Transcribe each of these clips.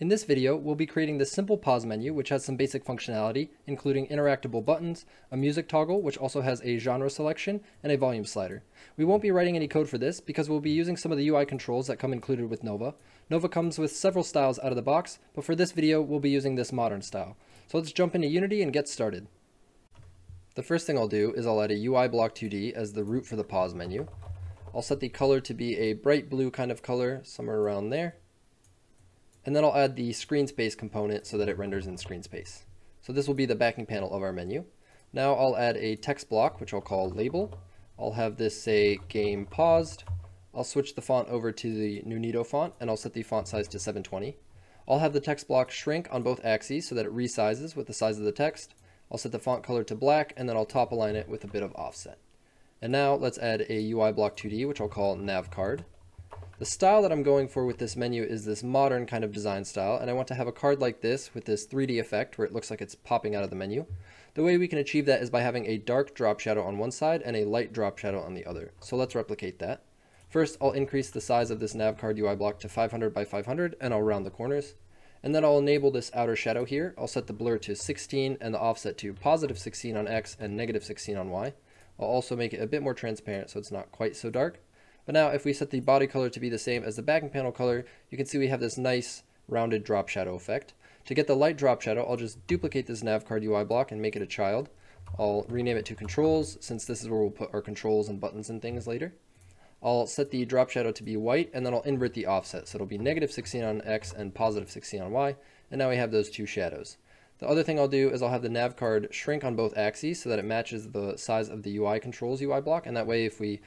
In this video, we'll be creating this simple pause menu, which has some basic functionality, including interactable buttons, a music toggle, which also has a genre selection, and a volume slider. We won't be writing any code for this because we'll be using some of the UI controls that come included with Nova. Nova comes with several styles out of the box, but for this video, we'll be using this modern style. So let's jump into Unity and get started. The first thing I'll do is I'll add a UI Block 2D as the root for the pause menu. I'll set the color to be a bright blue kind of color, somewhere around there. And then I'll add the screen space component so that it renders in screen space. So this will be the backing panel of our menu. Now I'll add a text block, which I'll call label. I'll have this say game paused. I'll switch the font over to the Nunito font, and I'll set the font size to 720. I'll have the text block shrink on both axes so that it resizes with the size of the text. I'll set the font color to black, and then I'll top align it with a bit of offset. And now let's add a UI Block 2D, which I'll call nav card. The style that I'm going for with this menu is this modern kind of design style, and I want to have a card like this with this 3D effect where it looks like it's popping out of the menu. The way we can achieve that is by having a dark drop shadow on one side and a light drop shadow on the other. So let's replicate that. First, I'll increase the size of this navcard UI block to 500 by 500, and I'll round the corners. And then I'll enable this outer shadow here. I'll set the blur to 16 and the offset to positive 16 on X and negative 16 on Y. I'll also make it a bit more transparent so it's not quite so dark. But now if we set the body color to be the same as the backing panel color, you can see we have this nice rounded drop shadow effect. To get the light drop shadow, I'll just duplicate this navcard UI block and make it a child. I'll rename it to controls, since this is where we'll put our controls and buttons and things later. I'll set the drop shadow to be white, and then I'll invert the offset. So it'll be negative 16 on X and positive 16 on Y. And now we have those two shadows. The other thing I'll do is I'll have the navcard shrink on both axes so that it matches the size of the UI controls UI block. And that way if we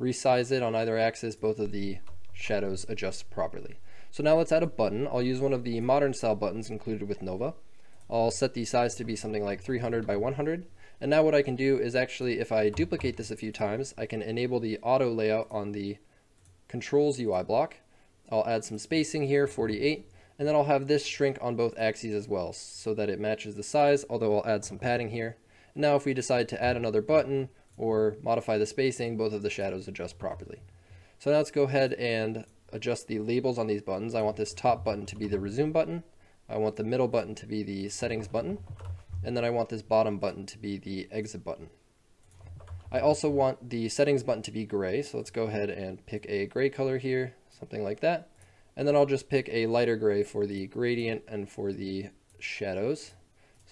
resize it on either axis, both of the shadows adjust properly. So now let's add a button. I'll use one of the modern style buttons included with Nova. I'll set the size to be something like 300 by 100. And now what I can do is actually, if I duplicate this a few times, I can enable the auto layout on the controls UI block. I'll add some spacing here, 48, and then I'll have this shrink on both axes as well so that it matches the size, although I'll add some padding here. And now if we decide to add another button, or modify the spacing, both of the shadows adjust properly. So now let's go ahead and adjust the labels on these buttons. I want this top button to be the resume button. I want the middle button to be the settings button. And then I want this bottom button to be the exit button. I also want the settings button to be gray. So let's go ahead and pick a gray color here, something like that. And then I'll just pick a lighter gray for the gradient and for the shadows.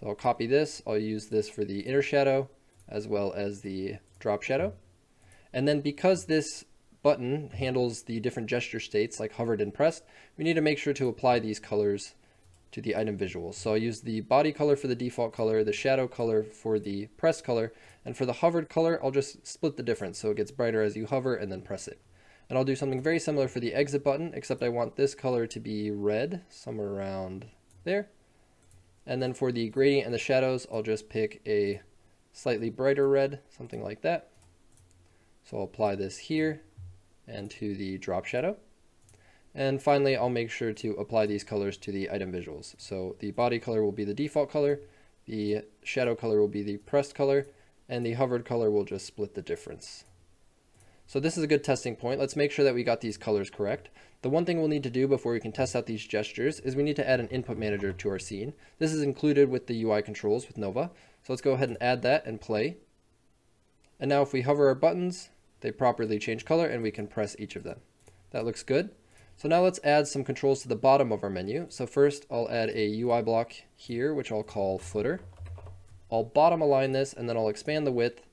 So I'll copy this. I'll use this for the inner shadow, as well as the drop shadow. And then because this button handles the different gesture states like hovered and pressed, we need to make sure to apply these colors to the item visuals. So I'll use the body color for the default color, the shadow color for the pressed color, and for the hovered color, I'll just split the difference so it gets brighter as you hover and then press it. And I'll do something very similar for the exit button, except I want this color to be red, somewhere around there. And then for the gradient and the shadows, I'll just pick a slightly brighter red, something like that. So I'll apply this here and to the drop shadow. And finally, I'll make sure to apply these colors to the item visuals. So the body color will be the default color, the shadow color will be the pressed color, and the hovered color will just split the difference. So this is a good testing point. Let's make sure that we got these colors correct. The one thing we'll need to do before we can test out these gestures is we need to add an input manager to our scene. This is included with the UI controls with Nova. So let's go ahead and add that and play. And now if we hover our buttons, they properly change color and we can press each of them. That looks good. So now let's add some controls to the bottom of our menu. So first I'll add a UI block here, which I'll call footer. I'll bottom align this and then I'll expand the width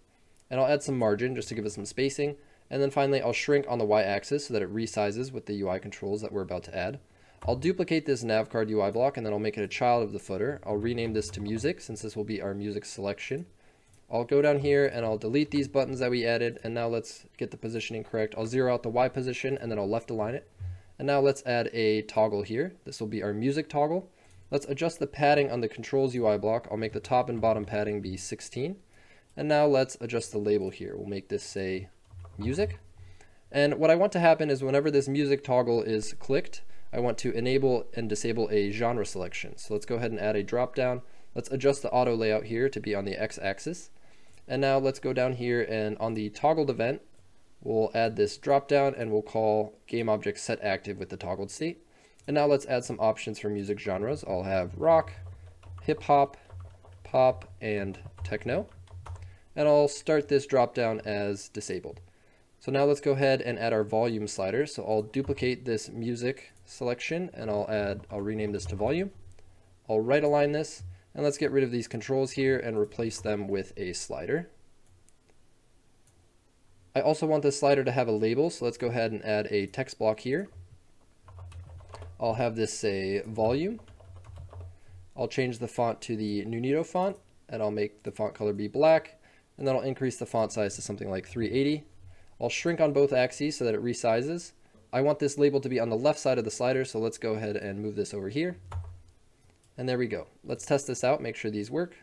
and I'll add some margin just to give us some spacing. And then finally, I'll shrink on the y-axis so that it resizes with the UI controls that we're about to add. I'll duplicate this navcard UI block and then I'll make it a child of the footer. I'll rename this to music since this will be our music selection. I'll go down here and I'll delete these buttons that we added, and now let's get the positioning correct. I'll zero out the Y position and then I'll left align it. And now let's add a toggle here. This will be our music toggle. Let's adjust the padding on the controls UI block. I'll make the top and bottom padding be 16. And now let's adjust the label here. We'll make this say music. And what I want to happen is whenever this music toggle is clicked, I want to enable and disable a genre selection. So let's go ahead and add a drop down. Let's adjust the auto layout here to be on the X axis. And now let's go down here and on the toggled event, we'll add this drop down and we'll call game object set active with the toggled state. And now let's add some options for music genres. I'll have rock, hip hop, pop, and techno. And I'll start this drop down as disabled. So now let's go ahead and add our volume slider. So I'll duplicate this music selection and I'll rename this to volume. I'll right align this, and let's get rid of these controls here and replace them with a slider. I also want this slider to have a label, so let's go ahead and add a text block here. I'll have this say volume. I'll change the font to the Nunito font, and I'll make the font color be black, and then I'll increase the font size to something like 380. I'll shrink on both axes so that it resizes. I want this label to be on the left side of the slider, so let's go ahead and move this over here. And there we go. Let's test this out, make sure these work.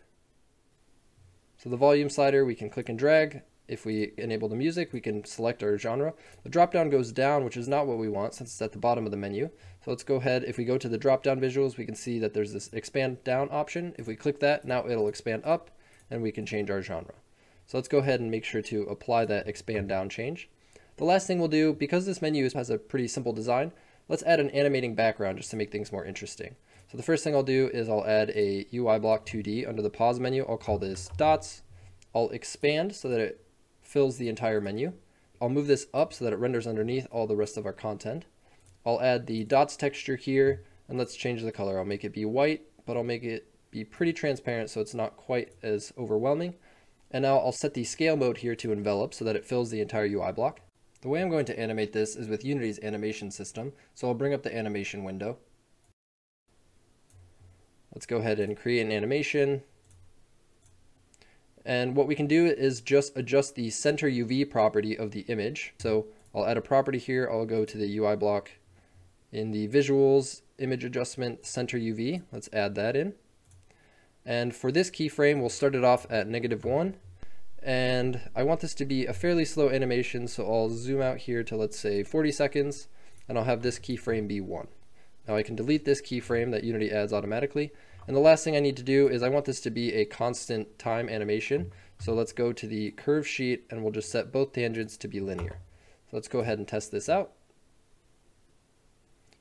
So the volume slider, we can click and drag. If we enable the music, we can select our genre. The drop-down goes down, which is not what we want since it's at the bottom of the menu. So let's go ahead. If we go to the drop-down visuals, we can see that there's this expand down option. If we click that, now it'll expand up and we can change our genre. So let's go ahead and make sure to apply that expand down change. The last thing we'll do, because this menu has a pretty simple design, let's add an animating background just to make things more interesting. So the first thing I'll do is I'll add a UI Block 2D under the pause menu. I'll call this dots. I'll expand so that it fills the entire menu. I'll move this up so that it renders underneath all the rest of our content. I'll add the dots texture here, and let's change the color. I'll make it be white, but I'll make it be pretty transparent so it's not quite as overwhelming. And now I'll set the scale mode here to envelop so that it fills the entire UI block. The way I'm going to animate this is with Unity's animation system, so I'll bring up the animation window. Let's go ahead and create an animation. And what we can do is just adjust the center UV property of the image. So I'll add a property here. I'll go to the UI block in the visuals, image adjustment, center UV. Let's add that in. And for this keyframe, we'll start it off at -1. And I want this to be a fairly slow animation. So I'll zoom out here to, let's say, 40 seconds, and I'll have this keyframe be 1. Now I can delete this keyframe that Unity adds automatically. And the last thing I need to do is I want this to be a constant time animation. So let's go to the curve sheet and we'll just set both tangents to be linear. So let's go ahead and test this out.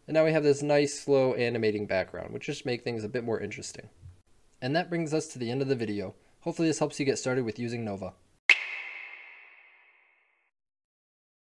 And now we have this nice slow animating background, which just makes things a bit more interesting. And that brings us to the end of the video. Hopefully this helps you get started with using Nova.